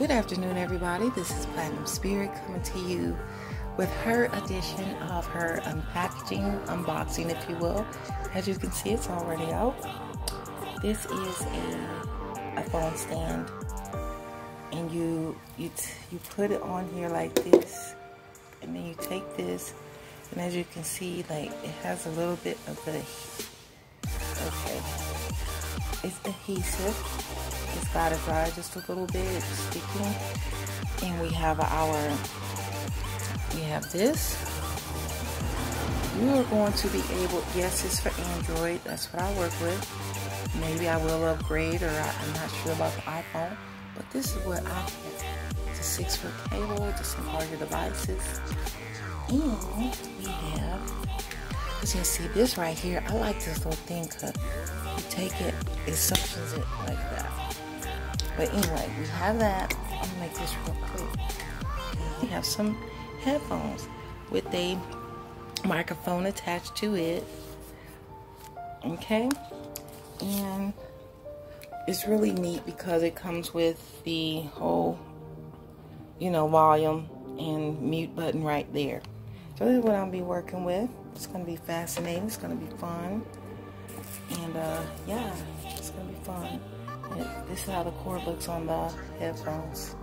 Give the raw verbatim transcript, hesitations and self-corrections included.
Good afternoon, everybody. This is Platinum Spirit coming to you with her edition of her unpackaging, unboxing, if you will. As you can see, it's already out. This is a, a phone stand, and you you t you put it on here like this, and then you take this, and as you can see, like it has a little bit of the okay, it's adhesive. It's got to dry just a little bit, it's sticking. And we have our, we have this. You are going to be able, yes, it's for Android, that's what I work with. Maybe I will upgrade, or I, I'm not sure about the iPhone, but this is what I have. It's a six foot cable, just some larger devices. And we have, as you can see, this right here, I like this little thing, because you take it, it suctions it like that. But anyway, we have that. I'm gonna make this real quick. We have some headphones with a microphone attached to it. Okay, and it's really neat because it comes with the whole, you know, volume and mute button right there. So this is what I'll be working with. It's gonna be fascinating. It's gonna be fun, and uh, yeah, it's gonna be fun. This is how the cord looks on the headphones.